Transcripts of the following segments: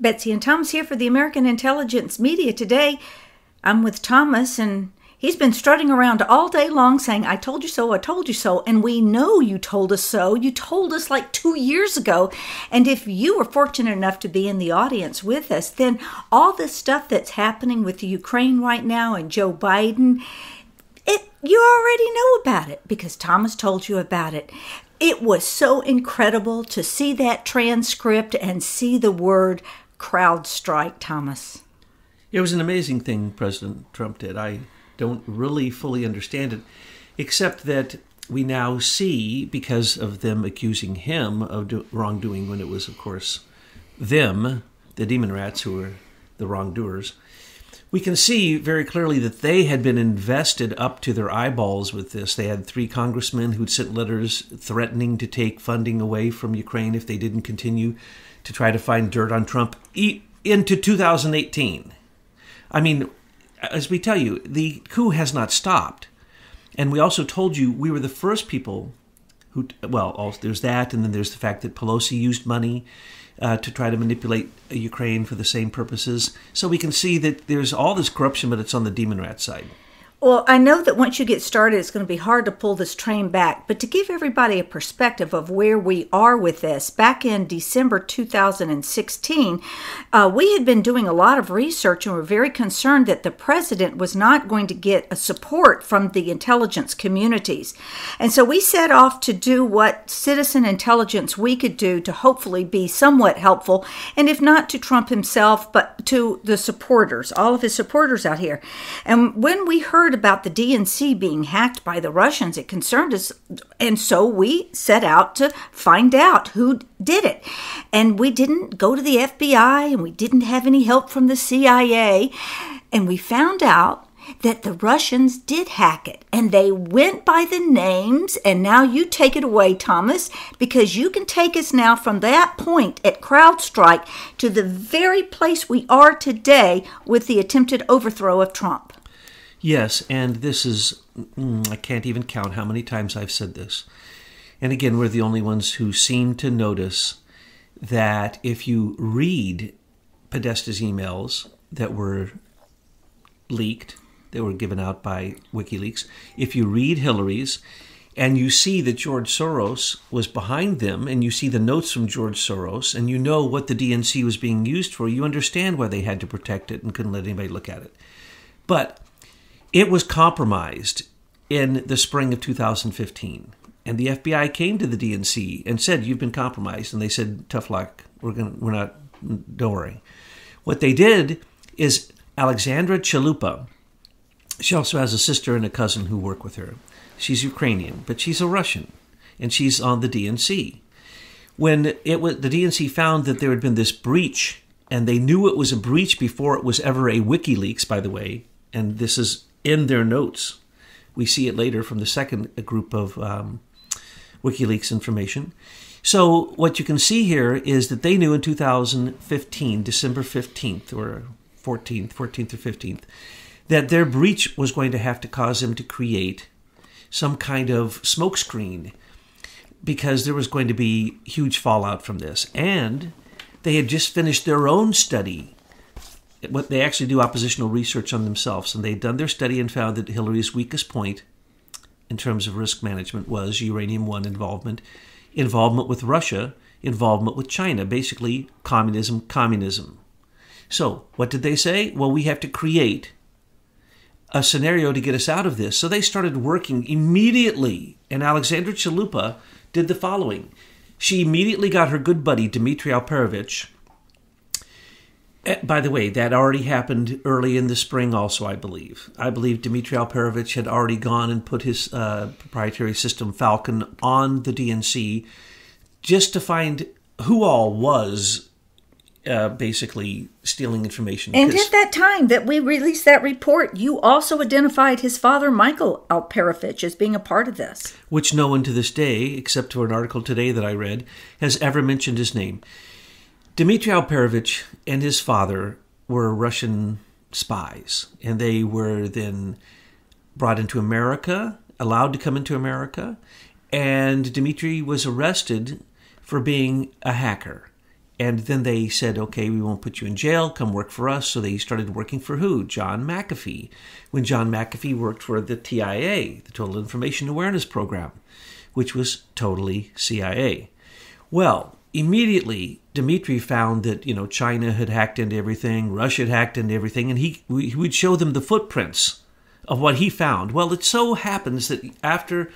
Betsy and Thomas here for the American Intelligence Media. Today, I'm with Thomas, and he's been strutting around all day long saying, I told you so, I told you so, and we know you told us so. You told us like 2 years ago, and if you were fortunate enough to be in the audience with us, then all this stuff that's happening with Ukraine right now and Joe Biden, you already know about it because Thomas told you about it. It was so incredible to see that transcript and see the word CrowdStrike, Thomas. It was an amazing thing President Trump did. I don't really fully understand it, except that we now see, because of them accusing him of wrongdoing when it was, of course, them, the demon rats who were the wrongdoers, we can see very clearly that they had been invested up to their eyeballs with this. They had 3 congressmen who'd sent letters threatening to take funding away from Ukraine if they didn't continue to try to find dirt on Trump into 2018. I mean, as we tell you, the coup has not stopped. And we also told you we were the first people who, well, also there's that, and then there's the fact that Pelosi used money to try to manipulate Ukraine for the same purposes. So we can see that there's all this corruption, but it's on the demon rat side. Well, I know that once you get started, it's going to be hard to pull this train back. But to give everybody a perspective of where we are with this, back in December 2016, we had been doing a lot of research and were very concerned that the president was not going to get a support from the intelligence communities. And so we set off to do what citizen intelligence we could do to hopefully be somewhat helpful, and if not to Trump himself, but to the supporters, all of his supporters out here. And when we heard about the DNC being hacked by the Russians, it concerned us, and so we set out to find out who did it. And we didn't go to the FBI, and we didn't have any help from the CIA, and we found out that the Russians did hack it, and they went by the names. And now you take it away, Thomas, because you can take us now from that point at CrowdStrike to the very place we are today with the attempted overthrow of Trump. Yes, and this is, I can't even count how many times I've said this. And again, we're the only ones who seem to notice that if you read Podesta's emails that were leaked, that were given out by WikiLeaks, if you read Hillary's and you see that George Soros was behind them and you see the notes from George Soros and you know what the DNC was being used for, you understand why they had to protect it and couldn't let anybody look at it. But it was compromised in the spring of 2015, and the FBI came to the DNC and said, you've been compromised, and they said, tough luck, don't worry. What they did is Alexandra Chalupa, she also has a sister and a cousin who work with her. She's Ukrainian, but she's a Russian, and she's on the DNC. When it was, the DNC found that there had been this breach, and they knew it was a breach before it was ever a WikiLeaks, by the way, and this is in their notes. We see it later from the second group of WikiLeaks information. So what you can see here is that they knew in 2015, December 15th or 14th or 15th, that their breach was going to have to cause them to create some kind of smokescreen because there was going to be huge fallout from this. And they had just finished their own study. What they actually do oppositional research on themselves, and they'd done their study and found that Hillary's weakest point in terms of risk management was uranium-1 involvement with Russia, involvement with China, basically communism. So what did they say? Well, we have to create a scenario to get us out of this. So they started working immediately, and Alexandra Chalupa did the following. She immediately got her good buddy, Dmitry Alperovitch. By the way, that already happened early in the spring also, I believe. I believe Dmitry Alperovitch had already gone and put his proprietary system Falcon on the DNC just to find who all was basically stealing information. And at that time that we released that report, you also identified his father, Michael Alperovitch, as being a part of this. Which no one to this day, except for an article today that I read, has ever mentioned his name. Dmitry Alperovitch and his father were Russian spies, and they were then brought into America, allowed to come into America, and Dmitry was arrested for being a hacker. And then they said, okay, we won't put you in jail. Come work for us. So they started working for who? John McAfee. When John McAfee worked for the TIA, the Total Information Awareness Program, which was totally CIA. Well, immediately, Dmitry found that, you know, China had hacked into everything, Russia had hacked into everything, and he would show them the footprints of what he found. Well, it so happens that after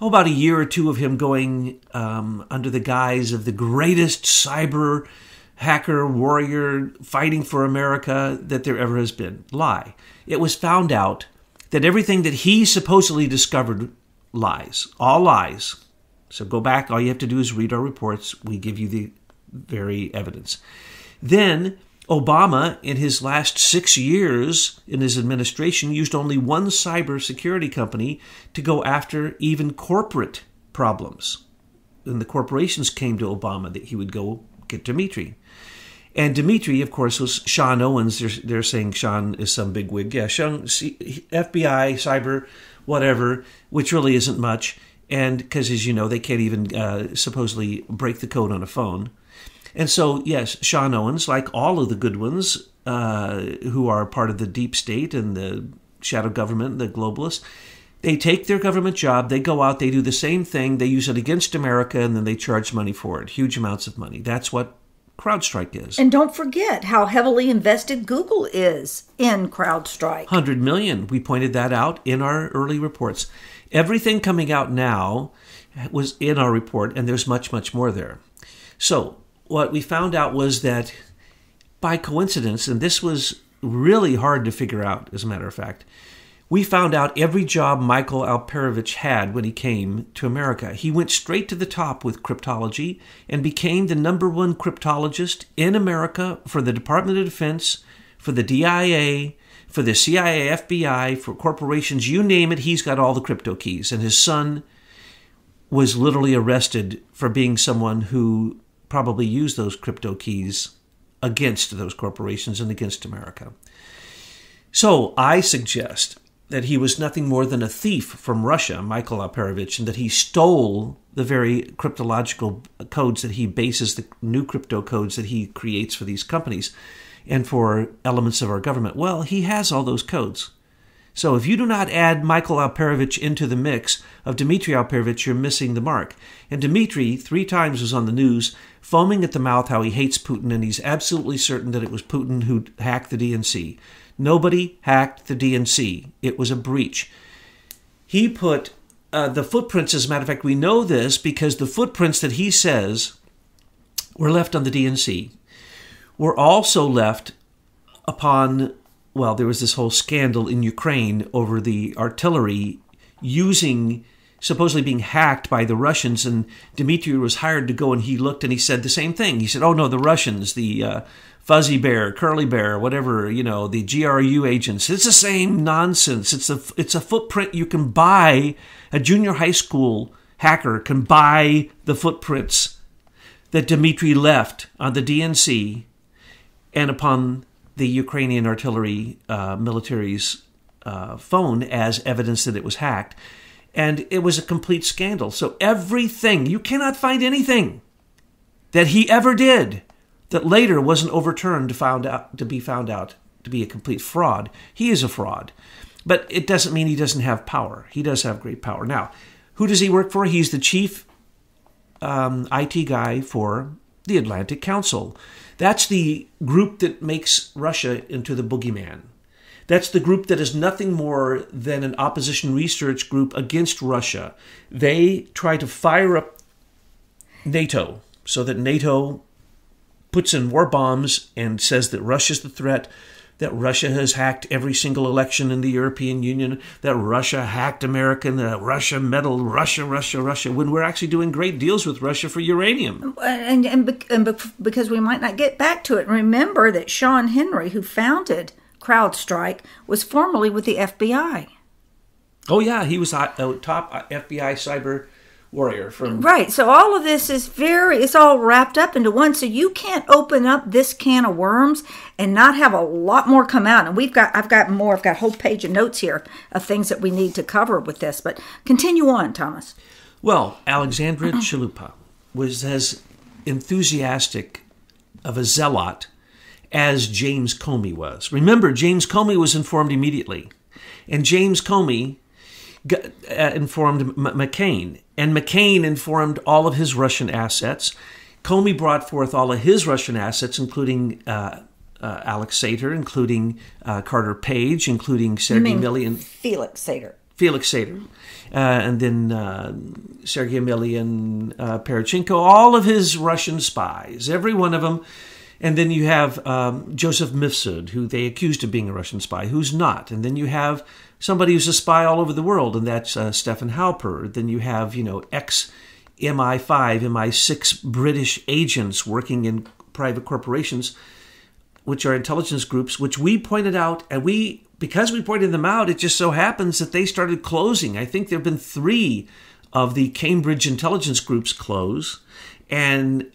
about a year or two of him going under the guise of the greatest cyber hacker warrior fighting for America that there ever has been. Lie. It was found out that everything that he supposedly discovered, lies. All lies. So go back. All you have to do is read our reports. We give you the very evidence. Then Obama, in his last 6 years in his administration, used only one cybersecurity company to go after even corporate problems. And the corporations came to Obama that he would go get Dmitry. And Dmitry, of course, was Sean Owens. They're saying Sean is some bigwig. Yeah, Sean, FBI, cyber, whatever, which really isn't much. And because, as you know, they can't even supposedly break the code on a phone. And so, yes, Sean Owens, like all of the good ones who are part of the deep state and the shadow government, the globalists, they take their government job, they go out, they do the same thing, they use it against America, and then they charge money for it, huge amounts of money. That's what CrowdStrike is. And don't forget how heavily invested Google is in CrowdStrike. 100 million. We pointed that out in our early reports. Everything coming out now was in our report, and there's much, much more there. So what we found out was that by coincidence, and this was really hard to figure out, as a matter of fact, we found out every job Michael Alperovitch had when he came to America. He went straight to the top with cryptology and became the #1 cryptologist in America for the Department of Defense, for the DIA, for the CIA, FBI, for corporations, you name it, he's got all the crypto keys. And his son was literally arrested for being someone who probably used those crypto keys against those corporations and against America. So I suggest that he was nothing more than a thief from Russia, Michael Alperovitch, and that he stole the very cryptological codes that he bases, the new crypto codes that he creates for these companies and for elements of our government. Well, he has all those codes. So if you do not add Michael Alperovitch into the mix of Dmitry Alperovitch, you're missing the mark. And Dmitry 3 times was on the news foaming at the mouth how he hates Putin, and he's absolutely certain that it was Putin who hacked the DNC. Nobody hacked the DNC. It was a breach. He put the footprints, as a matter of fact, we know this because the footprints that he says were left on the DNC were also left upon, well, there was this whole scandal in Ukraine over the artillery using, supposedly being hacked by the Russians, and Dmitry was hired to go, and he looked and he said the same thing. He said, oh, no, the Russians, the Fuzzy Bear, Curly Bear, whatever, you know, the GRU agents. It's the same nonsense. It's a footprint you can buy. A junior high school hacker can buy the footprints that Dmitry left on the DNC and upon the Ukrainian artillery military's phone as evidence that it was hacked. And it was a complete scandal. So everything, you cannot find anything that he ever did that later wasn't overturned to be a complete fraud. He is a fraud. But it doesn't mean he doesn't have power. He does have great power. Now, who does he work for? He's the chief IT guy for the Atlantic Council. That's the group that makes Russia into the boogeyman. That's the group that is nothing more than an opposition research group against Russia. They try to fire up NATO so that NATO puts in war bombs and says that Russia's the threat, that Russia has hacked every single election in the European Union, that Russia hacked America, that Russia meddled, Russia, Russia, Russia, when we're actually doing great deals with Russia for uranium. And because we might not get back to it, remember that Sean Henry, who founded CrowdStrike, was formerly with the FBI. Oh, yeah, he was a top FBI cyber warrior from... Right, so all of this is it's all wrapped up into one, so you can't open up this can of worms and not have a lot more come out. And I've got a whole page of notes here of things that we need to cover with this, but continue on, Thomas. Well, Alexandra Chalupa was as enthusiastic of a zealot as James Comey was. Remember, James Comey was informed immediately. And James Comey informed McCain. And McCain informed all of his Russian assets. Comey brought forth all of his Russian assets, including Alex Sater, including Carter Page, including Sergei Millian. Felix Sater. Felix Sater. And then Sergei Millian, Perichenko, all of his Russian spies, every one of them. And then you have Joseph Mifsud, who they accused of being a Russian spy, who's not. And then you have somebody who's a spy all over the world, and that's Stefan Halper. Then you have, you know, ex-MI5, MI6 British agents working in private corporations, which are intelligence groups, which we pointed out, and we, because we pointed them out, it just so happens that they started closing. I think there have been 3 of the Cambridge intelligence groups close, and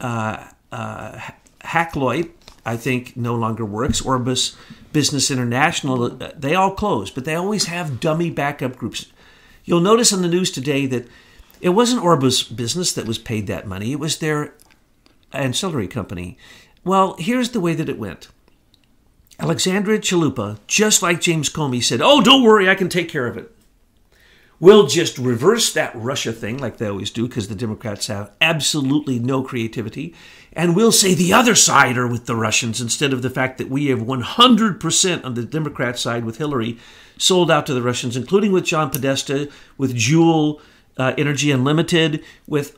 Hackloyd, I think, no longer works. Orbis Business International, they all closed, but they always have dummy backup groups. You'll notice in the news today that it wasn't Orbis Business that was paid that money. It was their ancillary company. Well, here's the way that it went. Alexandra Chalupa, just like James Comey, said, "Oh, don't worry, I can take care of it. We'll just reverse that Russia thing like they always do because the Democrats have absolutely no creativity. And we'll say the other side are with the Russians instead of the fact that we have 100% on the Democrat side with Hillary sold out to the Russians, including with John Podesta, with Juul Energy Unlimited, with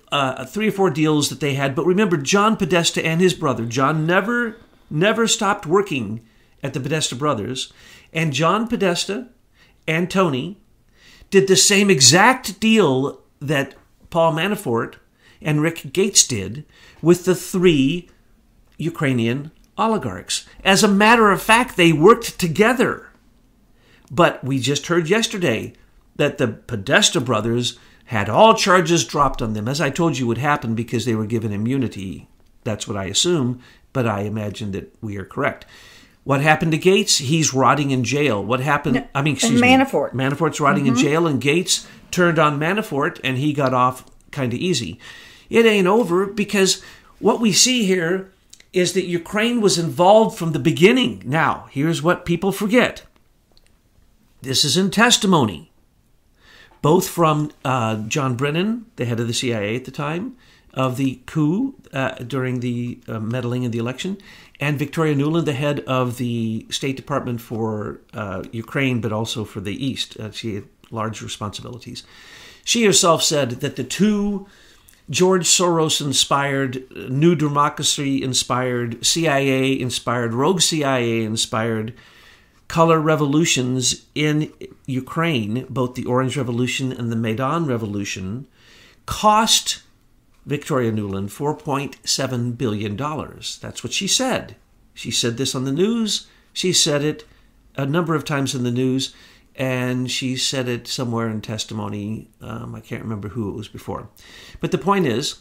3 or 4 deals that they had. But remember, John Podesta and his brother, John never stopped working at the Podesta brothers. And John Podesta and Tony did the same exact deal that Paul Manafort and Rick Gates did with the 3 Ukrainian oligarchs. As a matter of fact, they worked together. But we just heard yesterday that the Podesta brothers had all charges dropped on them, as I told you would happen because they were given immunity. That's what I assume, but I imagine that we are correct. What happened to Gates? He's rotting in jail. What happened? No, I mean, excuse Manafort. Me. Manafort's rotting in jail, and Gates turned on Manafort, and he got off kind of easy. It ain't over, because what we see here is that Ukraine was involved from the beginning. Now, here's what people forget. This is in testimony, both from John Brennan, the head of the CIA at the time, of the coup during the meddling in the election, and Victoria Nuland, the head of the State Department for Ukraine, but also for the East. She had large responsibilities. She herself said that the 2 George Soros-inspired, New Democracy-inspired, CIA-inspired, rogue CIA-inspired color revolutions in Ukraine, both the Orange Revolution and the Maidan Revolution, cost Victoria Nuland $4.7 billion. That's what she said. She said this on the news. She said it a number of times in the news, and she said it somewhere in testimony. I can't remember who it was before. But the point is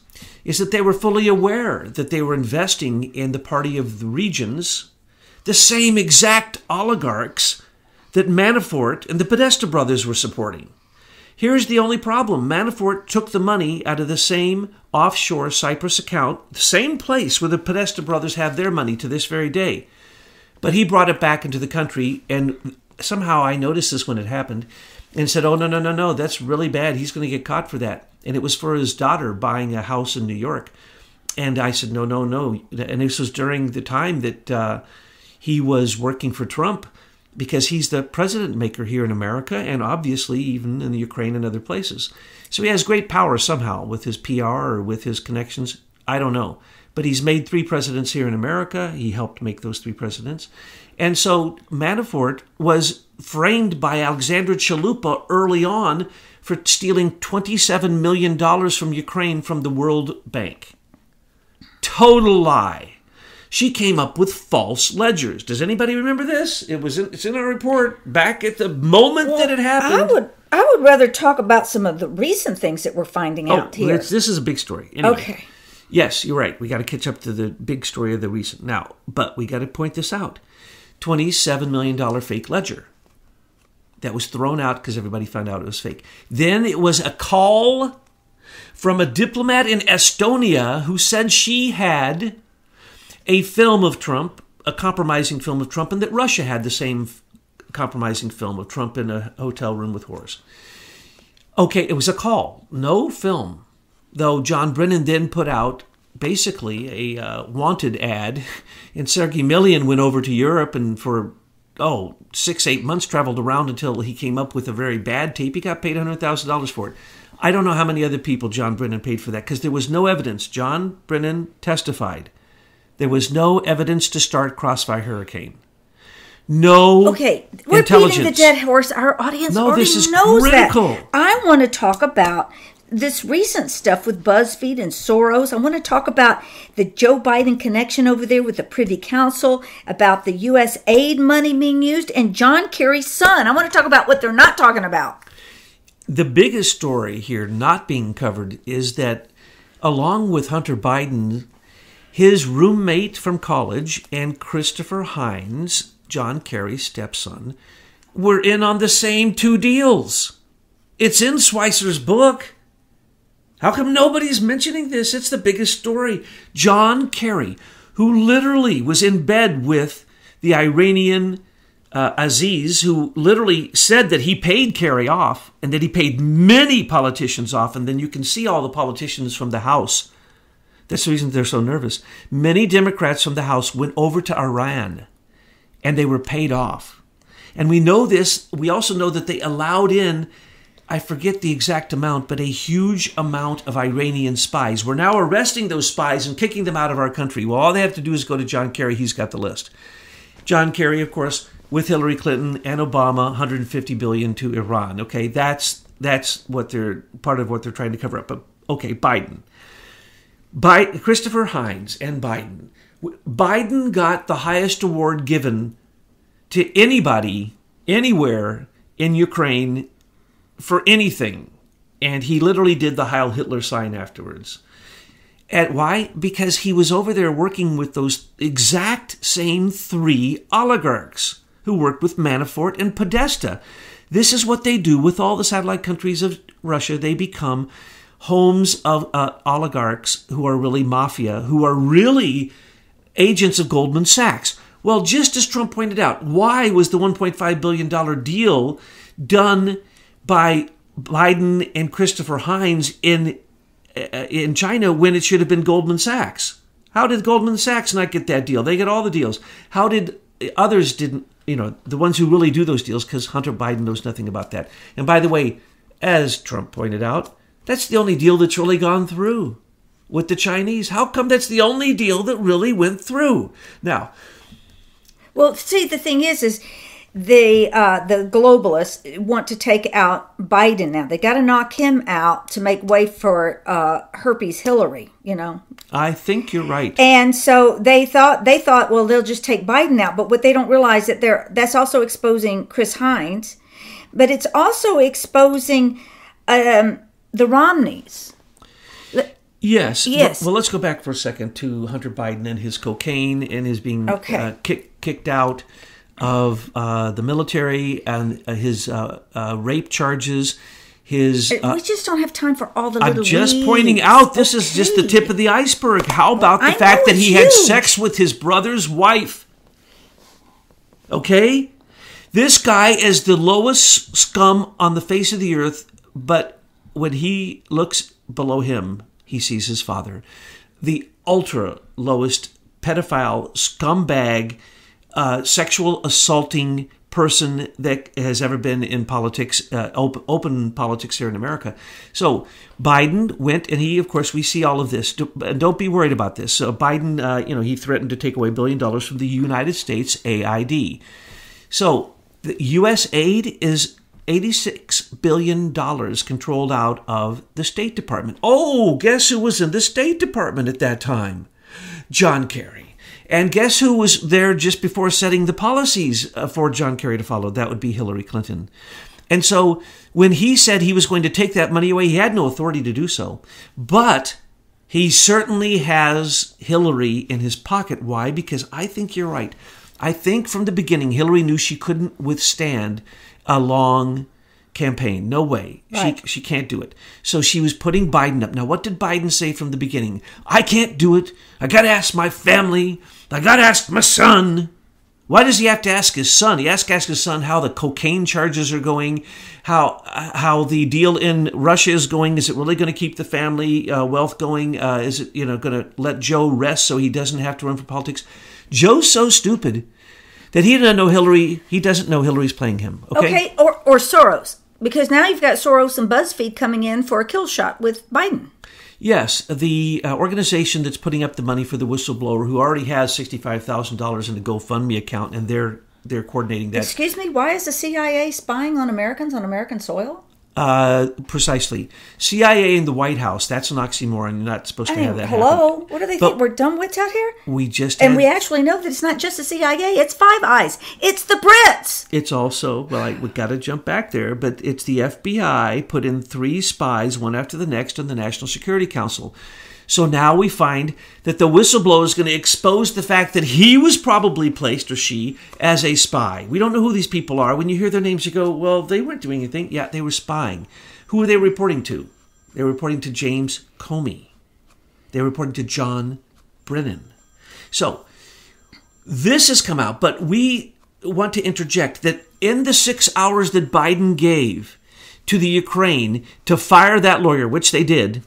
that they were fully aware that they were investing in the Party of the Regions, the same exact oligarchs that Manafort and the Podesta brothers were supporting. Here's the only problem. Manafort took the money out of the same offshore Cyprus account, the same place where the Podesta brothers have their money to this very day. But he brought it back into the country, and somehow I noticed this when it happened, and said, oh, no, no, no, no, that's really bad. He's going to get caught for that. And it was for his daughter buying a house in New York. And I said, no, no, no. And this was during the time that he was working for Trump, because he's the president maker here in America and obviously even in the Ukraine and other places. So he has great power somehow with his PR or with his connections. I don't know. But he's made 3 presidents here in America. He helped make those 3 presidents. And so Manafort was framed by Alexandra Chalupa early on for stealing $27 million from Ukraine from the World Bank. Total lie. She came up with false ledgers. Does anybody remember this? It's in our report back at the moment that it happened. I would rather talk about some of the recent things that we're finding out here. This is a big story. Anyway, okay. Yes, you're right. We got to catch up to the big story of the recent now, but we got to point this out. $27 million fake ledger that was thrown out because everybody found out it was fake. Then it was a call from a diplomat in Estonia who said she had a film of Trump, a compromising film of Trump, and that Russia had the same compromising film of Trump in a hotel room with whores. Okay, it was a call. No film. Though John Brennan then put out basically a wanted ad, and Sergei Millian went over to Europe and for, oh, 6-8 months traveled around until he came up with a very bad tape. He got paid $100,000 for it. I don't know how many other people John Brennan paid for that because there was no evidence. John Brennan testified. There was no evidence to start Crossfire Hurricane. No intelligence. Okay, we're beating the dead horse. Our audience already knows critical. That. I want to talk about this recent stuff with BuzzFeed and Soros. I want to talk about the Joe Biden connection over there with the Privy Council, about the U.S. aid money being used, and John Kerry's son. I want to talk about what they're not talking about. The biggest story here not being covered is that along with Hunter Biden, his roommate from college and Christopher Heinz, John Kerry's stepson, were in on the same two deals. It's in Schweizer's book. How come nobody's mentioning this? It's the biggest story. John Kerry, who literally was in bed with the Iranian Aziz, who literally said that he paid Kerry off and that he paid many politicians off. And then you can see all the politicians from the House. That's the reason they're so nervous. Many Democrats from the House went over to Iran and they were paid off. And we know this. We also know that they allowed in, I forget the exact amount, but a huge amount of Iranian spies. We're now arresting those spies and kicking them out of our country. Well, all they have to do is go to John Kerry. He's got the list. John Kerry, of course, with Hillary Clinton and Obama, 150 billion to Iran. Okay, that's what they're part of what they're trying to cover up. But okay, Biden, Christopher Heinz and Biden. Biden got the highest award given to anybody anywhere in Ukraine for anything. And he literally did the Heil Hitler sign afterwards. And why? Because he was over there working with those exact same three oligarchs who worked with Manafort and Podesta. This is what they do with all the satellite countries of Russia. They become homes of oligarchs who are really mafia, who are really agents of Goldman Sachs. Well, just as Trump pointed out, why was the $1.5 billion deal done by Biden and Christopher Heinz in China when it should have been Goldman Sachs? How did Goldman Sachs not get that deal? They get all the deals. How did others didn't, you know, the ones who really do those deals, because Hunter Biden knows nothing about that. And by the way, as Trump pointed out, that's the only deal that's really gone through with the Chinese. How come that's the only deal that really went through? Now, well, see, the thing is the globalists want to take out Biden now. They got to knock him out to make way for herpes Hillary, you know. I think you're right. And so they thought, well, they'll just take Biden out. But what they don't realize that that's also exposing Chris Hines, but it's also exposing the Romneys. Yes. Yes. Well, let's go back for a second to Hunter Biden and his cocaine and his being kicked out of the military and his rape charges. His we just don't have time for all the little. I'm just pointing out this is just the tip of the iceberg. How about the fact that he had sex with his brother's wife? Okay, this guy is the lowest scum on the face of the earth. But when he looks below him, he sees his father, the ultra lowest pedophile scumbag. Sexual assaulting person that has ever been in politics, open politics here in America. So Biden went, and he, of course, we see all of this. Don't be worried about this. So Biden, you know, he threatened to take away $1 billion from the United States AID. So the U.S. aid is $86 billion controlled out of the State Department. Oh, guess who was in the State Department at that time? John Kerry. And guess who was there just before setting the policies for John Kerry to follow? That would be Hillary Clinton. And so when he said he was going to take that money away, he had no authority to do so. But he certainly has Hillary in his pocket. Why? Because I think you're right. I think from the beginning, Hillary knew she couldn't withstand a long campaign. No way. Right. She can't do it. So she was putting Biden up. Now, what did Biden say from the beginning? I can't do it. I got to ask my family. I got to ask my son. Why does he have to ask his son? He has to ask his son how the cocaine charges are going, how the deal in Russia is going. Is it really going to keep the family wealth going? Is it going to let Joe rest so he doesn't have to run for politics? Joe's so stupid that he doesn't know Hillary. He doesn't know Hillary's playing him. Okay, or Soros, because now you've got Soros and BuzzFeed coming in for a kill shot with Biden. Yes, the organization that's putting up the money for the whistleblower, who already has $65,000 in a GoFundMe account, and they're coordinating that. Excuse me, why is the CIA spying on Americans on American soil? Precisely. CIA in the White House, that's an oxymoron. You're not supposed to have that happen. What do they think? We're dumb wits out here? We actually know that it's not just the CIA. It's Five Eyes. It's the Brits. It's also, we've got to jump back there, but it's the FBI put in 3 spies, one after the next, on the National Security Council. So now we find that the whistleblower is going to expose the fact that he was probably placed, or she, as a spy. We don't know who these people are. When you hear their names, you go, well, they weren't doing anything. Yeah, they were spying. Who were they reporting to? They were reporting to James Comey. They were reporting to John Brennan. So this has come out, but we want to interject that in the 6 hours that Biden gave to the Ukraine to fire that lawyer, which they did,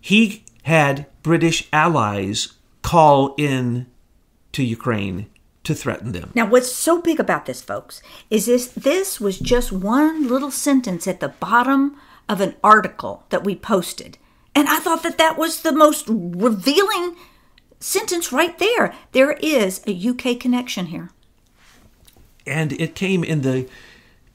he had British allies call in to Ukraine to threaten them. Now, what's so big about this, folks, is this was just one little sentence at the bottom of an article that we posted. And I thought that was the most revealing sentence right there. There is a UK connection here. And it came in the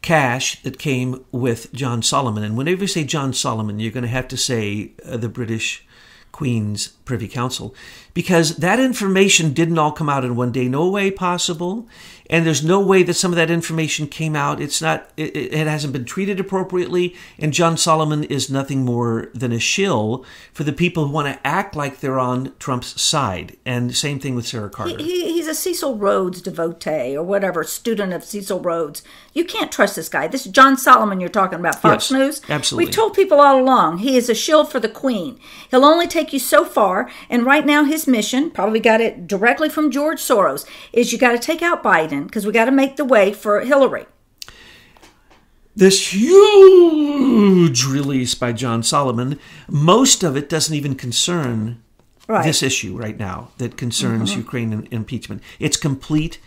cash that came with John Solomon. And whenever you say John Solomon, you're going to have to say the British Queen's Privy Council, because that information didn't all come out in one day. No way possible. And there's no way that some of that information came out. It hasn't been treated appropriately. And John Solomon is nothing more than a shill for the people who want to act like they're on Trump's side. And same thing with Sarah Carter. He's a Cecil Rhodes devotee or whatever, student of Cecil Rhodes. You can't trust this guy. This is John Solomon you're talking about, Fox News. Absolutely. We've told people all along, he is a shill for the Queen. He'll only take you so far. And right now his mission, probably got it directly from George Soros, is you got to take out Biden, because we got to make the way for Hillary. This huge release by John Solomon, most of it doesn't even concern this issue right now that concerns Ukraine impeachment. It's complete.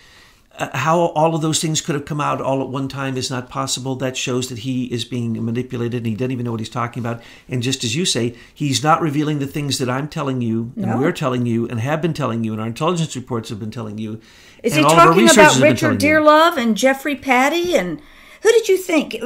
How all of those things could have come out all at one time is not possible. That shows that he is being manipulated and he doesn't even know what he's talking about. And just as you say, he's not revealing the things that I'm telling you and we're telling you and have been telling you and our intelligence reports have been telling you. Is he talking about Richard Dearlove and Jeffrey Patty? And who do you think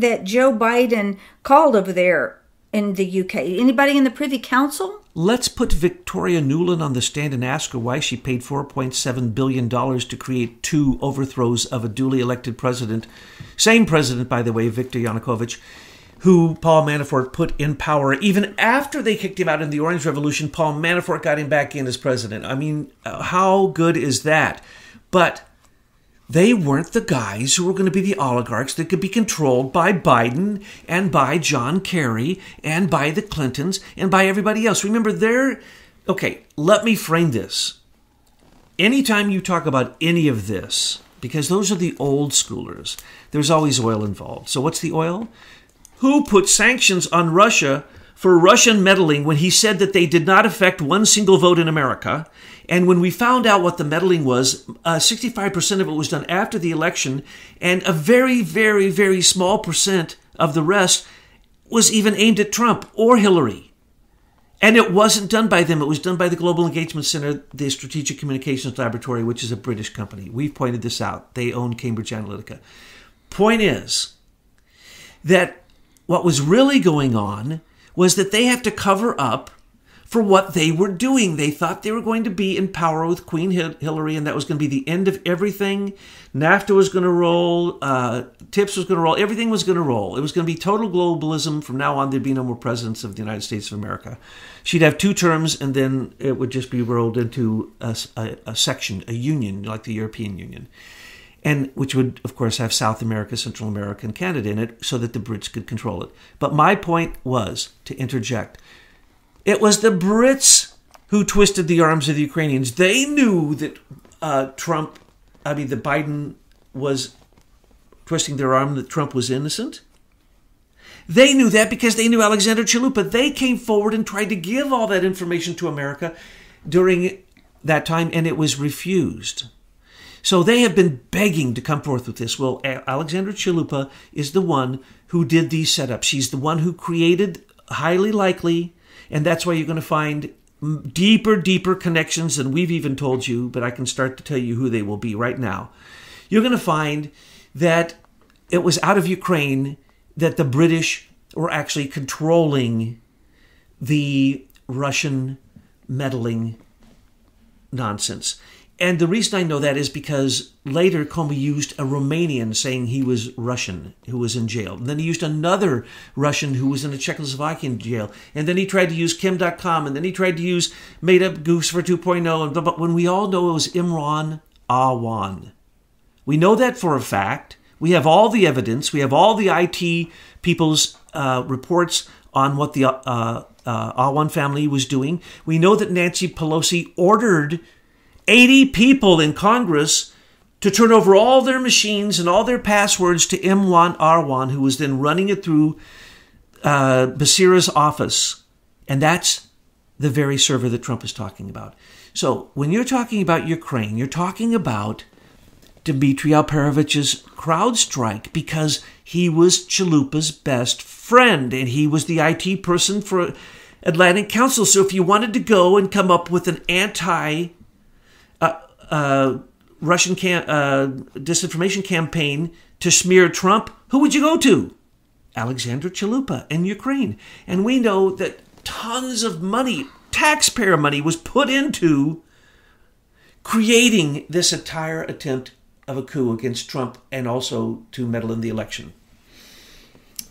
that Joe Biden called over there in the UK? Anybody in the Privy Council? Let's put Victoria Nuland on the stand and ask her why she paid $4.7 billion to create 2 overthrows of a duly elected president. Same president, by the way, Viktor Yanukovych, who Paul Manafort put in power. Even after they kicked him out in the Orange Revolution, Paul Manafort got him back in as president. I mean, how good is that? But they weren't the guys who were going to be the oligarchs that could be controlled by Biden and by John Kerry and by the Clintons and by everybody else. Remember, okay, let me frame this. Anytime you talk about any of this, because those are the old schoolers, there's always oil involved. So what's the oil? Who put sanctions on Russia for Russian meddling when he said that they did not affect one single vote in America? And when we found out what the meddling was, 65% of it was done after the election, and a very, very, very small percent of the rest was even aimed at Trump or Hillary. And it wasn't done by them. It was done by the Global Engagement Center, the Strategic Communications Laboratory, which is a British company. We've pointed this out. They own Cambridge Analytica. Point is that what was really going on was that they have to cover up for what they were doing. They thought they were going to be in power with Queen Hillary, and that was going to be the end of everything. NAFTA was going to roll. TIPS was going to roll. Everything was going to roll. It was going to be total globalism. From now on, there'd be no more presidents of the United States of America. She'd have 2 terms, and then it would just be rolled into a union, like the European Union. and which would, of course, have South America, Central America, and Canada in it so that the Brits could control it. But my point was, to interject, it was the Brits who twisted the arms of the Ukrainians. They knew that that Biden was twisting their arm, that Trump was innocent. They knew that because they knew Alexandra Chalupa. They came forward and tried to give all that information to America during that time, and it was refused. So they have been begging to come forth with this. Well, Alexandra Chalupa is the one who did these setups. She's the one who created highly likely, and that's why you're going to find deeper connections than we've even told you, but I can start to tell you who they will be right now. You're going to find that it was out of Ukraine that the British were actually controlling the Russian meddling nonsense. And the reason I know that is because later Comey used a Romanian saying he was Russian who was in jail. And then he used another Russian who was in a Czechoslovakian jail. And then he tried to use Kim.com. And then he tried to use made up Goose for 2.0. And but when we all know it was Imran Awan. We know that for a fact. We have all the evidence. We have all the IT people's reports on what the Awan family was doing. We know that Nancy Pelosi ordered 80 people in Congress to turn over all their machines and all their passwords to Imran Awan, who was then running it through Basira's office. And that's the very server that Trump is talking about. So when you're talking about Ukraine, you're talking about Dmitry Alperovich's CrowdStrike, because he was Chalupa's best friend and he was the IT person for Atlantic Council. So if you wanted to go and come up with an Russian disinformation campaign to smear Trump, who would you go to? Alexandra Chalupa in Ukraine. And we know that tons of money, taxpayer money, was put into creating this entire attempt of a coup against Trump and also to meddle in the election.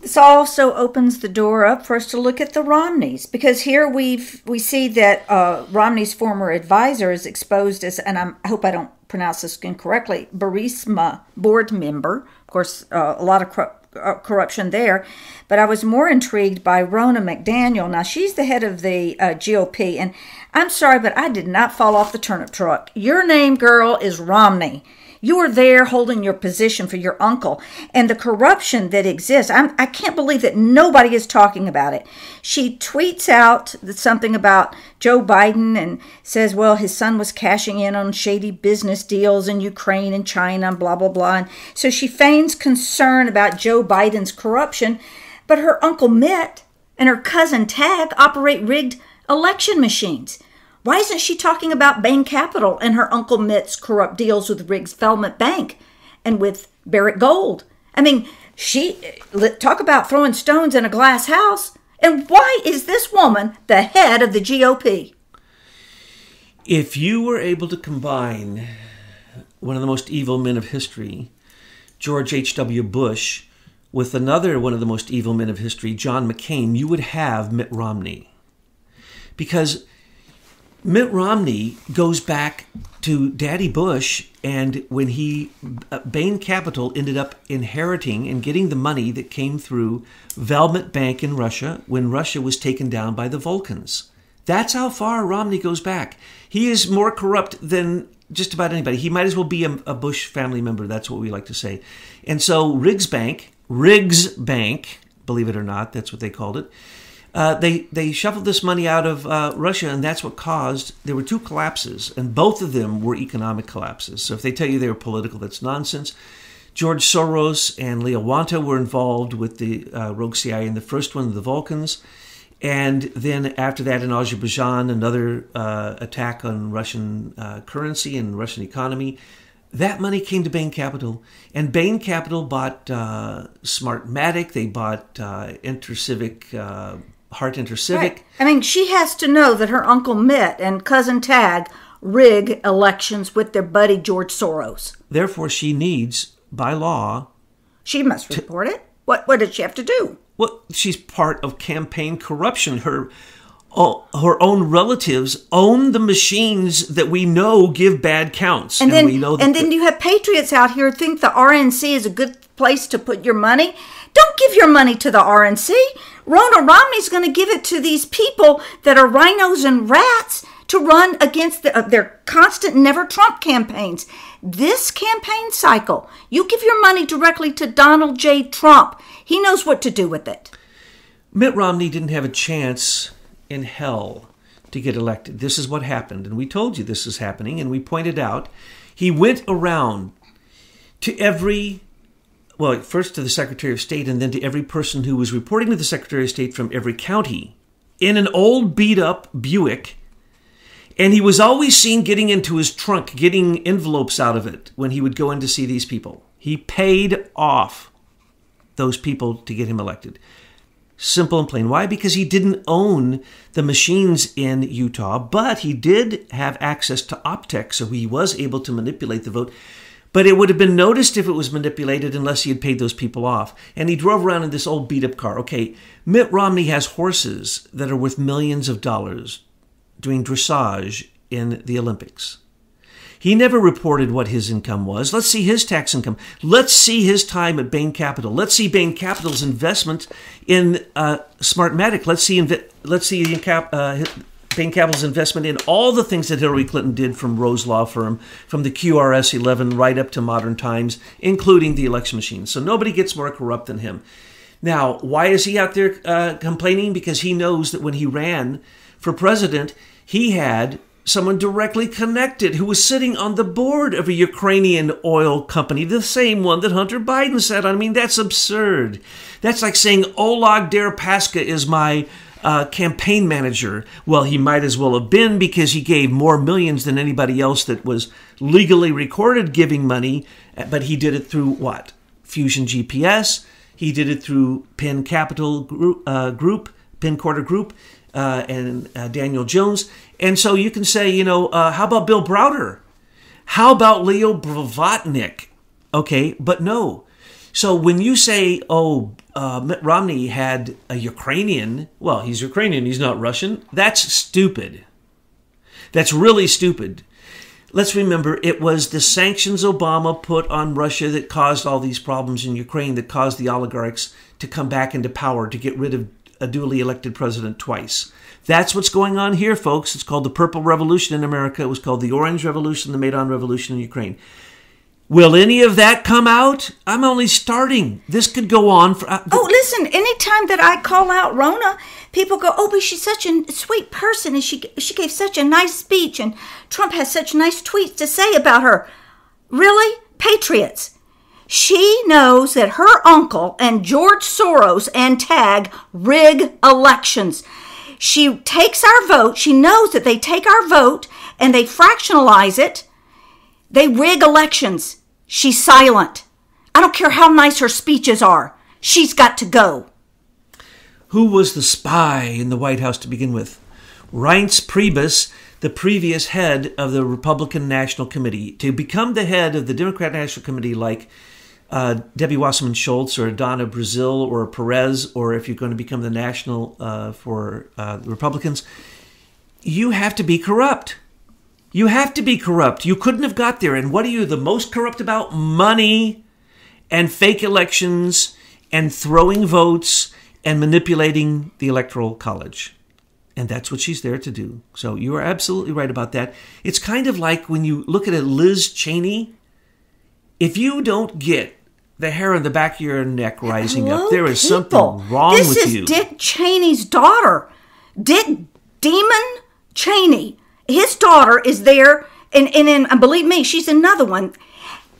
This also opens the door up for us to look at the Romneys, because here we see that Romney's former advisor is exposed as, and I hope I don't pronounce this incorrectly, Burisma board member. Of course, a lot of corruption there. But I was more intrigued by Rona McDaniel. Now, she's the head of the GOP, and I'm sorry, but I did not fall off the turnip truck. Your name, girl, is Romney. You are there holding your position for your uncle. And the corruption that exists, I can't believe that nobody is talking about it. She tweets out something about Joe Biden and says, well, his son was cashing in on shady business deals in Ukraine and China and blah, blah, blah. And so she feigns concern about Joe Biden's corruption. But her uncle Mitt and her cousin Tag operate rigged election machines. Why isn't she talking about Bain Capital and her Uncle Mitt's corrupt deals with Riggs Feldman Bank and with Barrick Gold? I mean, she talk about throwing stones in a glass house. And why is this woman the head of the GOP? If you were able to combine one of the most evil men of history, George H.W. Bush, with another one of the most evil men of history, John McCain, you would have Mitt Romney. Because Mitt Romney goes back to Daddy Bush, and when Bain Capital ended up inheriting and getting the money that came through Velvet Bank in Russia when Russia was taken down by the Vulcans. That's how far Romney goes back. He is more corrupt than just about anybody. He might as well be a Bush family member. That's what we like to say. And so Riggs Bank, believe it or not, that's what they called it. They shuffled this money out of Russia, and that's what caused, there were two collapses, and both of them were economic collapses. So if they tell you they were political, that's nonsense. George Soros and Lewanta were involved with the rogue CIA in the first one, the Vulcans. And then after that in Azerbaijan, another attack on Russian currency and Russian economy. That money came to Bain Capital, and Bain Capital bought Smartmatic. They bought InterCivic, Heart InterCivic. Right. I mean, she has to know that her Uncle Mitt and Cousin Tag rig elections with their buddy George Soros. Therefore, she needs, by law... She must report it. What did she have to do? Well, she's part of campaign corruption. Her her own relatives own the machines that we know give bad counts. And then you have patriots out here think the RNC is a good place to put your money. Don't give your money to the RNC. Rona Romney's going to give it to these people that are rhinos and rats to run against their constant Never Trump campaigns. This campaign cycle, you give your money directly to Donald J. Trump. He knows what to do with it. Mitt Romney didn't have a chance in hell to get elected. This is what happened, and we told you this is happening, and we pointed out he went around to every... well, first to the Secretary of State and then to every person who was reporting to the Secretary of State from every county in an old beat-up Buick. And he was always seen getting into his trunk, getting envelopes out of it when he would go in to see these people. He paid off those people to get him elected. Simple and plain. Why? Because he didn't own the machines in Utah, but he did have access to Optech, so he was able to manipulate the vote. But it would have been noticed if it was manipulated unless he had paid those people off. And he drove around in this old beat-up car. Okay, Mitt Romney has horses that are worth millions of dollars doing dressage in the Olympics. He never reported what his income was. Let's see his tax income. Let's see his time at Bain Capital. Let's see Bain Capital's investment in Smartmatic. Let's see Bain Capital's investment in all the things that Hillary Clinton did, from Rose Law Firm, from the QRS 11 right up to modern times, including the election machine. So nobody gets more corrupt than him. Now, why is he out there complaining? Because he knows that when he ran for president, he had someone directly connected who was sitting on the board of a Ukrainian oil company, the same one that Hunter Biden sat on. I mean, that's absurd. That's like saying Oleg Deripaska is my... campaign manager. Well, he might as well have been, because he gave more millions than anybody else that was legally recorded giving money, but he did it through what? Fusion GPS. He did it through Penn Capital Group, Penn Quarter Group, and Daniel Jones. And so you can say, you know, how about Bill Browder? How about Leo Blavatnik? Okay, but no. So when you say, oh, Mitt Romney had a Ukrainian, well, he's Ukrainian, he's not Russian. That's stupid. That's really stupid. Let's remember, it was the sanctions Obama put on Russia that caused all these problems in Ukraine, that caused the oligarchs to come back into power, to get rid of a duly elected president twice. That's what's going on here, folks. It's called the Purple Revolution in America. It was called the Orange Revolution, the Maidan Revolution in Ukraine. Will any of that come out? I'm only starting. This could go on for... oh, listen, anytime that I call out Rona, people go, oh, but she's such a sweet person, and she gave such a nice speech, and Trump has such nice tweets to say about her. Really? Patriots. She knows that her uncle and George Soros and Tag rig elections. She takes our vote. She knows that they take our vote, and they fractionalize it. They rig elections. She's silent. I don't care how nice her speeches are. She's got to go. Who was the spy in the White House to begin with? Reince Priebus, the previous head of the Republican National Committee. To become the head of the Democrat National Committee, like Debbie Wasserman Schultz or Donna Brazile or Perez, or if you're going to become the national for the Republicans, you have to be corrupt. You have to be corrupt. You couldn't have got there. And what are you the most corrupt about? Money and fake elections and throwing votes and manipulating the Electoral College. And that's what she's there to do. So you are absolutely right about that. It's kind of like when you look at a Liz Cheney. If you don't get the hair on the back of your neck rising up, there is something wrong with you. This is Dick Cheney's daughter. Dick Demon Cheney. His daughter is there, and believe me, she's another one.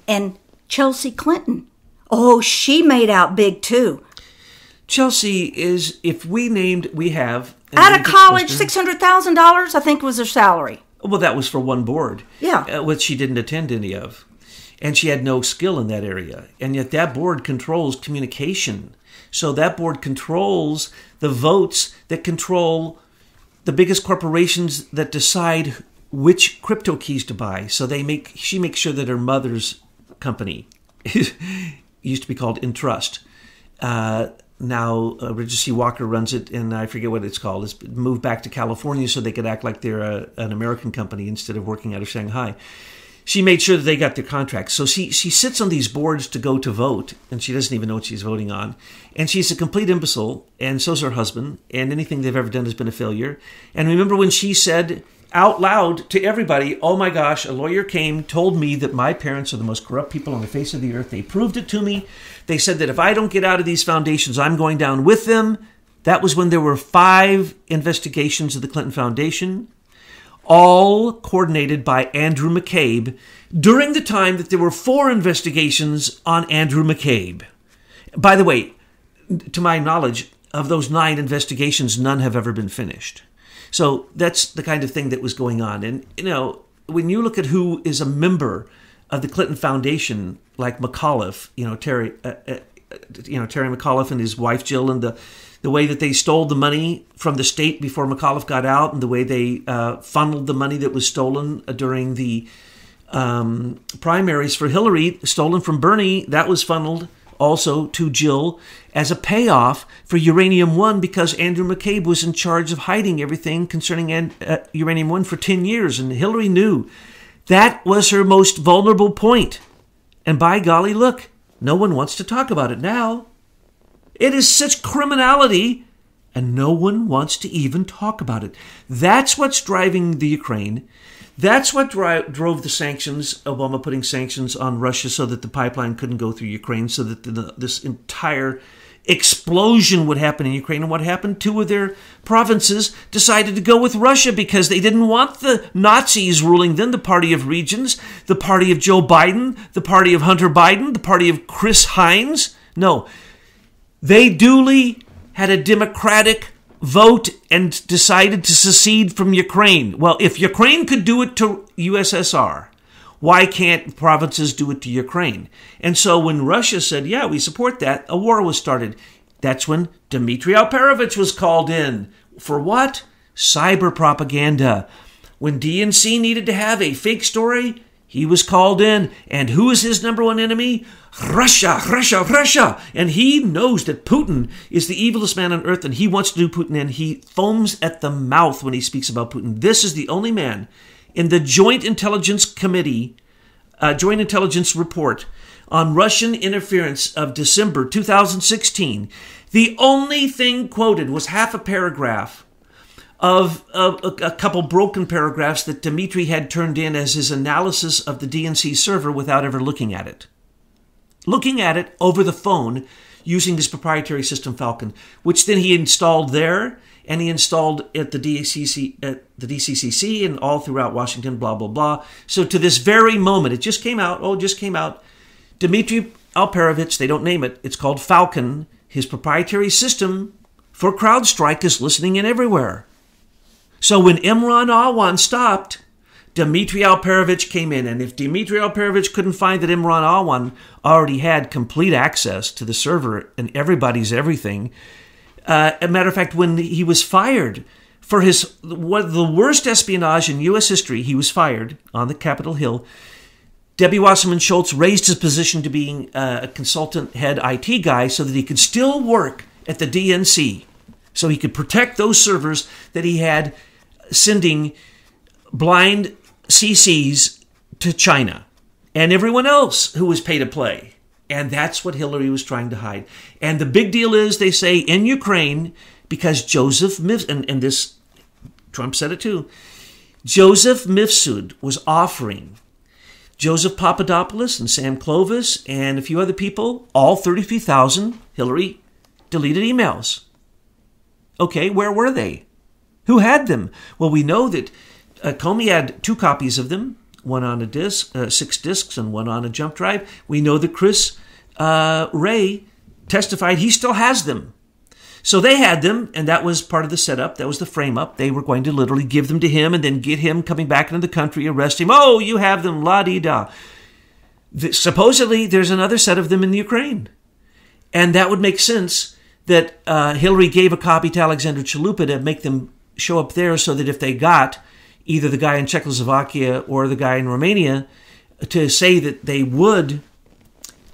And Chelsea Clinton, oh, she made out big too. Chelsea is, if we named, we have. Out of college, $600,000, I think, was her salary. Well, that was for one board. Yeah. Which she didn't attend any of. And she had no skill in that area. And yet that board controls communication. So that board controls the votes that control the biggest corporations that decide which crypto keys to buy. So she makes sure that her mother's company used to be called Entrust. now Richard C. Walker runs it, and I forget what it's called. It's moved back to California so they could act like they're an American company instead of working out of Shanghai. She made sure that they got their contracts. So she sits on these boards to go to vote, and she doesn't even know what she's voting on. And she's a complete imbecile, and so's her husband, and anything they've ever done has been a failure. And remember when she said out loud to everybody, oh my gosh, a lawyer came, told me that my parents are the most corrupt people on the face of the earth. They proved it to me. They said that if I don't get out of these foundations, I'm going down with them. That was when there were 5 investigations of the Clinton Foundation, all coordinated by Andrew McCabe, during the time that there were 4 investigations on Andrew McCabe. By the way, to my knowledge, of those 9 investigations, none have ever been finished. So that's the kind of thing that was going on. And, you know, when you look at who is a member of the Clinton Foundation, like McAuliffe, you know, Terry McAuliffe and his wife, Jill, and the way that they stole the money from the state before McAuliffe got out, and the way they funneled the money that was stolen during the primaries for Hillary, stolen from Bernie, that was funneled also to Jill as a payoff for Uranium One, because Andrew McCabe was in charge of hiding everything concerning Uranium One for 10 years. And Hillary knew that was her most vulnerable point. And by golly, look, no one wants to talk about it now. It is such criminality, and no one wants to even talk about it. That's what's driving the Ukraine. That's what drove the sanctions, Obama putting sanctions on Russia so that the pipeline couldn't go through Ukraine, so that this entire explosion would happen in Ukraine. And what happened? 2 of their provinces decided to go with Russia because they didn't want the Nazis ruling them, the party of regions, the party of Joe Biden, the party of Hunter Biden, the party of Chris Heinz. No, they duly had a democratic vote and decided to secede from Ukraine. Well, if Ukraine could do it to USSR, why can't provinces do it to Ukraine? And so when Russia said, yeah, we support that, a war was started. That's when Dmitry Alperovitch was called in. For what? Cyber propaganda. When DNC needed to have a fake story, he was called in. And who is his #1 enemy? Russia, Russia, Russia. And he knows that Putin is the evilest man on earth, and he wants to do Putin, and he foams at the mouth when he speaks about Putin. This is the only man in the Joint Intelligence Committee, Joint Intelligence Report on Russian Interference of December 2016. The only thing quoted was half a paragraph of a couple broken paragraphs that Dmitry had turned in as his analysis of the DNC server without ever looking at it. Looking at it over the phone using his proprietary system, Falcon, which then he installed there, and he installed at the DCCC and all throughout Washington, blah, blah, blah. So to this very moment, it just came out, Dmitry Alperovitch, they don't name it, it's called Falcon, his proprietary system for CrowdStrike is listening in everywhere. So when Imran Awan stopped, Dmitry Alperovitch came in. And if Dmitry Alperovitch couldn't find that Imran Awan already had complete access to the server and everybody's everything, as a matter of fact, when he was fired for his the worst espionage in U.S. history, he was fired on the Capitol Hill. Debbie Wasserman Schultz raised his position to being a consultant head IT guy so that he could still work at the DNC, so he could protect those servers that he had sending blind CCs to China and everyone else who was pay to play. And that's what Hillary was trying to hide. And the big deal is, they say, in Ukraine, because Joseph Mifsud, and this, Trump said it too, Joseph Mifsud was offering Joseph Papadopoulos and Sam Clovis and a few other people, all 33,000 Hillary deleted emails. Okay, where were they? Who had them? Well, we know that Comey had 2 copies of them, one on a disk, 6 disks, and one on a jump drive. We know that Chris Wray testified he still has them. So they had them, and that was part of the setup. That was the frame-up. They were going to literally give them to him and then get him coming back into the country, arrest him. Oh, you have them, la-dee-da. Supposedly, there's another set of them in the Ukraine. And that would make sense that Hillary gave a copy to Alexandra Chalupa to make them show up there, so that if they got either the guy in Czechoslovakia or the guy in Romania to say that they would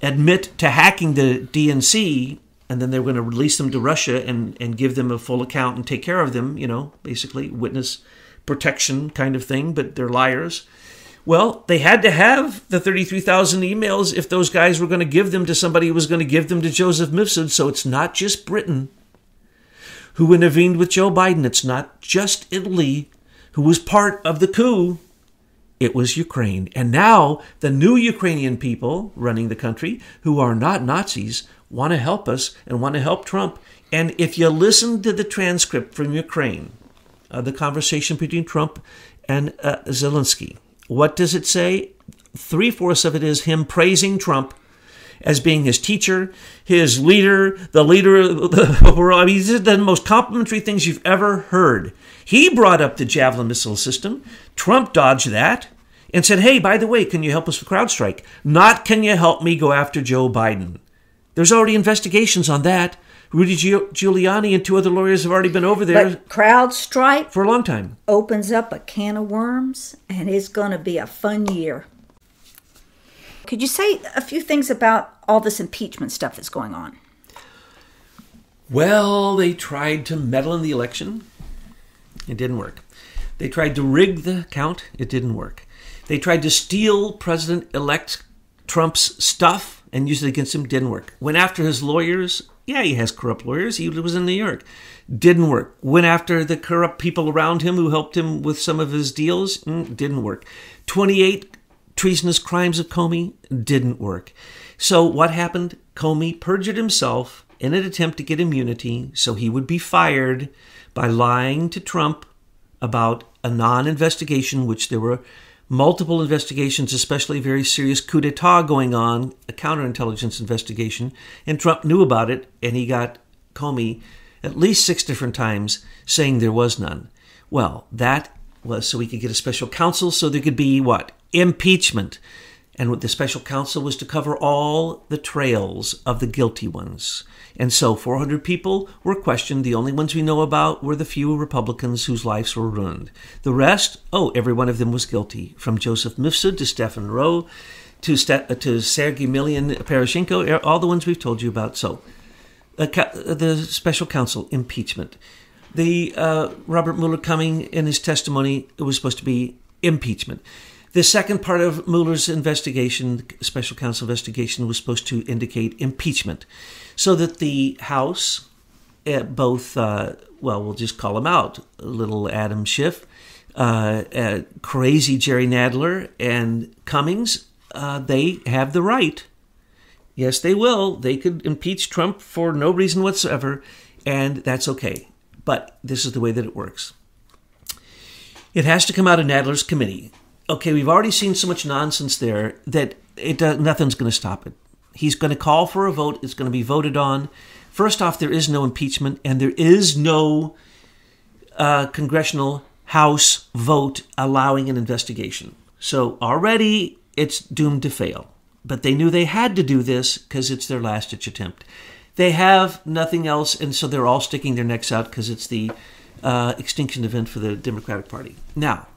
admit to hacking the DNC and then they were going to release them to Russia and give them a full account and take care of them, you know, basically witness protection kind of thing, but they're liars. Well, they had to have the 33,000 emails if those guys were going to give them to somebody who was going to give them to Joseph Mifsud. So it's not just Britain who intervened with Joe Biden. It's not just Italy who was part of the coup. It was Ukraine. And now the new Ukrainian people running the country, who are not Nazis, want to help us and want to help Trump. And if you listen to the transcript from Ukraine, the conversation between Trump and Zelensky, what does it say? 3/4 of it is him praising Trump as being his teacher, his leader, the leader of the world. I mean, these are the most complimentary things you've ever heard. He brought up the Javelin missile system. Trump dodged that and said, hey, by the way, can you help us with CrowdStrike? Not can you help me go after Joe Biden. There's already investigations on that. Rudy Giuliani and two other lawyers have already been over there. But CrowdStrike for a long time opens up a can of worms, and it's going to be a fun year. Could you say a few things about all this impeachment stuff that's going on? Well, they tried to meddle in the election. It didn't work. They tried to rig the count. It didn't work. They tried to steal President-elect Trump's stuff and use it against him. Didn't work. Went after his lawyers. Yeah, he has corrupt lawyers. He was in New York. Didn't work. Went after the corrupt people around him who helped him with some of his deals. Didn't work. 28 treasonous crimes of Comey. Didn't work. So what happened? Comey perjured himself in an attempt to get immunity so he would be fired by lying to Trump about a non-investigation, which there were multiple investigations, especially a very serious coup d'etat going on, a counterintelligence investigation, and Trump knew about it, and he got Comey at least 6 different times saying there was none. Well, that was so he could get a special counsel, so there could be what? Impeachment. And the special counsel was to cover all the trails of the guilty ones. And so 400 people were questioned. The only ones we know about were the few Republicans whose lives were ruined. The rest, every one of them was guilty, from Joseph Mifsud to Stephen Rowe to Sergei Millian, Poroshenko, all the ones we've told you about. So the special counsel, impeachment. The Robert Mueller coming in his testimony, it was supposed to be impeachment. The second part of Mueller's investigation, special counsel investigation, was supposed to indicate impeachment so that the House, we'll just call him out, little Adam Schiff, crazy Jerry Nadler, and Cummings, they have the right. Yes, they will. They could impeach Trump for no reason whatsoever, and that's okay. But this is the way that it works. It has to come out of Nadler's committee. Okay, we've already seen so much nonsense there that nothing's going to stop it. He's going to call for a vote. It's going to be voted on. First off, there is no impeachment, and there is no congressional House vote allowing an investigation. So already it's doomed to fail. But they knew they had to do this because it's their last-ditch attempt. They have nothing else, and so they're all sticking their necks out because it's the extinction event for the Democratic Party. Now,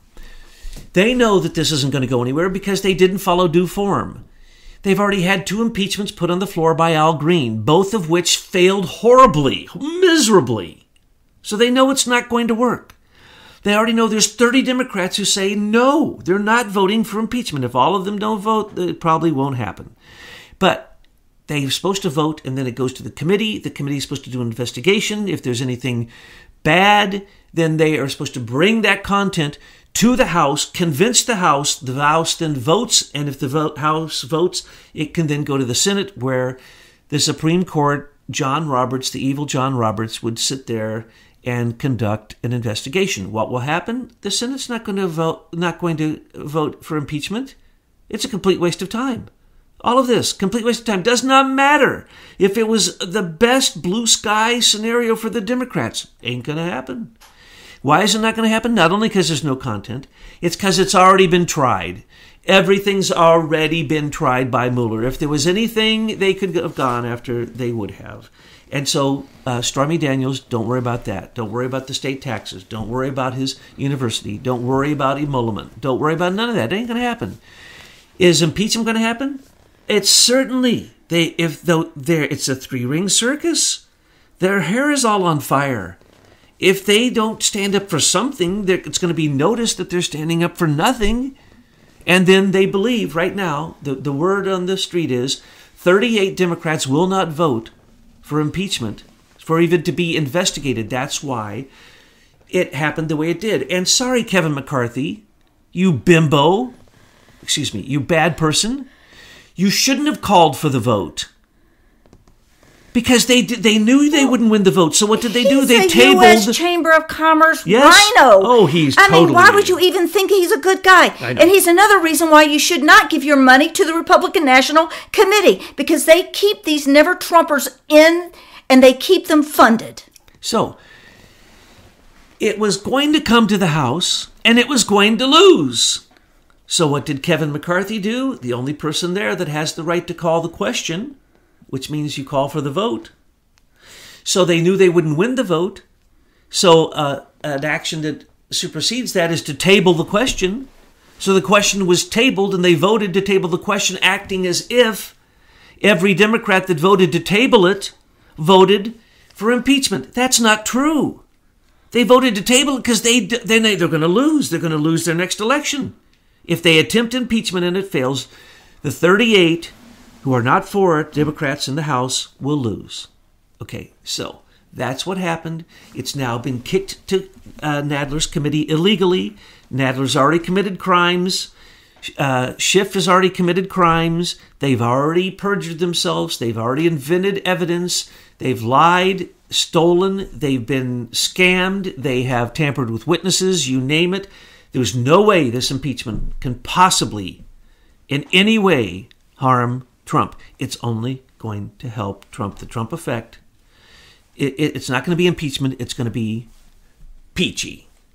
they know that this isn't going to go anywhere because they didn't follow due form. They've already had 2 impeachments put on the floor by Al Green, both of which failed horribly, miserably. So they know it's not going to work. They already know there's 30 Democrats who say no, they're not voting for impeachment. If all of them don't vote, it probably won't happen. But they're supposed to vote, and then it goes to the committee. The committee is supposed to do an investigation. If there's anything bad, then they are supposed to bring that content to the House, convince the House then votes, and if the House votes, it can then go to the Senate, where the Supreme Court, John Roberts, the evil John Roberts, would sit there and conduct an investigation. What will happen? The Senate's not going to vote for impeachment. It's a complete waste of time. All of this, complete waste of time, does not matter. If it was the best blue sky scenario for the Democrats, ain't going to happen. Why is it not going to happen? Not only because there's no content, it's because it's already been tried. Everything's already been tried by Mueller. If there was anything they could have gone after, they would have. And so Stormy Daniels, don't worry about that. Don't worry about the state taxes. Don't worry about his university. Don't worry about emolument. Don't worry about none of that. It ain't going to happen. Is impeachment going to happen? It's certainly, it's a three-ring circus. Their hair is all on fire. If they don't stand up for something, it's going to be noticed that they're standing up for nothing. And then they believe right now, the word on the street is 38 Democrats will not vote for impeachment, for even to be investigated. That's why it happened the way it did. And sorry, Kevin McCarthy, you bimbo, excuse me, you bad person, you shouldn't have called for the vote. Because they knew they wouldn't win the vote. So what did they do? They tabled. He's a U.S. Chamber of Commerce rhino. Oh, he's totally. I mean, why would you even think he's a good guy? And he's another reason why you should not give your money to the Republican National Committee, because they keep these never-Trumpers in and they keep them funded. So it was going to come to the House and it was going to lose. So what did Kevin McCarthy do? The only person there that has the right to call the question, which means you call for the vote. So they knew they wouldn't win the vote. So an action that supersedes that is to table the question. So the question was tabled, and they voted to table the question, acting as if every Democrat that voted to table it voted for impeachment. That's not true. They voted to table it because they're going to lose. They're going to lose their next election. If they attempt impeachment and it fails, the 38 who are not for it, Democrats in the House, will lose. Okay, so that's what happened. It's now been kicked to Nadler's committee illegally. Nadler's already committed crimes. Schiff has already committed crimes. They've already perjured themselves. They've already invented evidence. They've lied, stolen. They've been scammed. They have tampered with witnesses, you name it. There's no way this impeachment can possibly in any way harm Trump. It's only going to help Trump, the Trump effect. It's not going to be impeachment. It's going to be peachy.